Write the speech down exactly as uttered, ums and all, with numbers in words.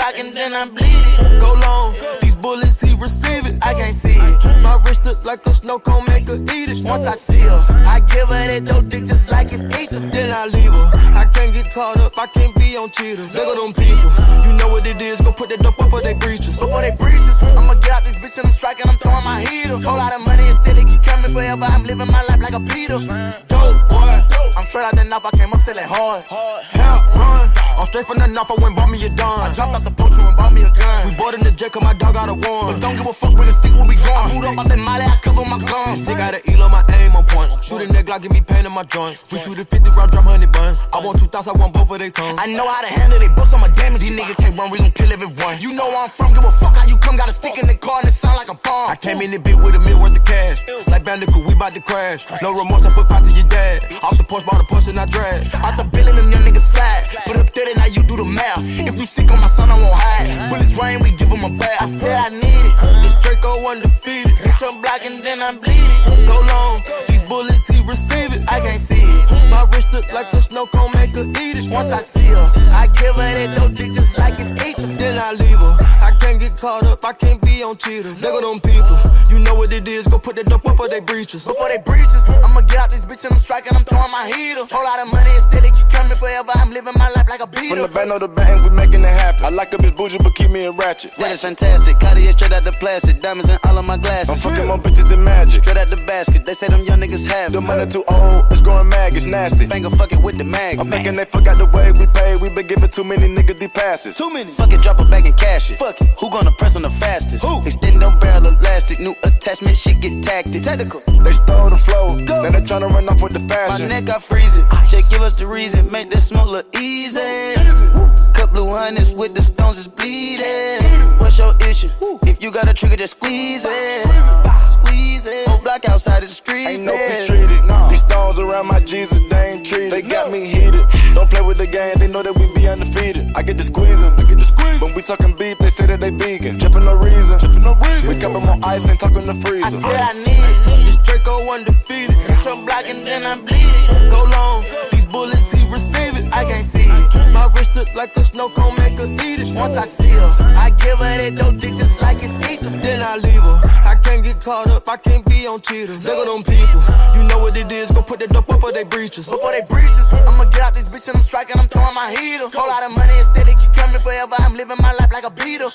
block and then I bleed. Go long, these bullets he receive it, I can't see it. My wrist look like a snow cone, make her eat it. Once I see her, I give her that dope dick just like it's Easter. Then I leave her, I can't get caught up, I can't be on cheaters. Look at them people, you know what it is, go put that dope before they breaches. Before they breaches, I'ma get out this bitch and I'm striking, I'm throwing my heater. Whole lot of money instead of keep coming forever, I'm living my life like a Peter. Dope boy, I'm straight out the knife, I came up selling hard. Hell run, I'm straight from the knife, I went bought me a dime. I dropped out the poacher and bought me a gun. We bought in the jet cause my dog got a warrant. But don't give a fuck when the stick will be gone. I moved up out that molly, I cover my guns. Sick out of E-Lo, my aim on point. Shoot a neck like give me pain in my joint. We shoot a fifty round, drop one hundred bun. I want two thoughts, I want both of they tongues. I know how to handle they books, I'm a damage. These niggas can't run, we gon' kill everyone. You know where I'm from, give a fuck how you come. Got a stick in the car and it sound like a bomb. I came in the bit with a mil worth of cash. Like Bandicoot, we bout to crash. No remorse, I put five to your dad. Off the porch, bought a push and I drag. Out the building, them young niggas slide. Put up thirty, now you do the math. If you sick on my son, I won't hide. Bullets rain, we give him a bath. I said I need it. This Draco undefeated. Bitch, I'm blocking, then I'm bleeding. Go long, these bullets, he receive it. I can't see it. My wrist look like a snow cone, make her eat it. Once I see her, I give her that dope dick just like it's Easter. Then I leave her. I can't get caught up, I can't be on cheaters. Look at them people, you know what it is, go put that dope before they breaches. Before they breaches, I'ma get out this bitch and I'm striking, I'm throwing my heater. Whole lot of money instead of keep coming forever, I'm living my life like a beater. From the band of the band, we making it happen. I like a bitch bougie, but keep me in ratchet. That is fantastic, Cartier straight out the plastic, diamonds in all of my glasses. I'm fucking my bitches, the magic. Straight out the basket, they say them young niggas have it. The money too old, it's growing mag, it's nasty. Finger fuck it with the mag. I'm thinking they fuck out the way we pay, we been giving too many niggas these passes. Too many. Fuck it, drop it back and cash it. Fuck it, who gonna press on the fastest? Who? Extend them barrel elastic, new attachment, shit get tactic. Tactical. They stole the flow, now they tryna run off with the fashion. My neck got freezing, they give us the reason, make this smoke look easy. Cup blue hundreds with the stones is bleeding. What's your issue? If you got a trigger, just squeeze it. Squeeze it. Whole block outside the street. Ain't no peace treated. These stones around my Jesus, they ain't treated. They got me heated. Don't play with the game, they know that we be undefeated. I get to squeezing, I get to squeeze. When we talking beef, they say that they vegan. Trippin' no reason, trippin' no reason. We cover more ice and talkin' the freezer. I said I need it. This Draco undefeated. Some block and then I'm bleeding. Go long, these bullets he receive it. I can't see it. My wrist look like a snow cone, make her eat it. Once I see her, I give her that dope dick just like it's Easter. Then I leave her. I can't get caught up, I can't be on cheaters. Look at them people, you know what it is, go put that dope before they breaches. Before they breaches, I'ma get out this bitch and I'm striking, I'm throwing my heater. Whole lot of money instead of keep coming forever, I'm living my life like a Beatle.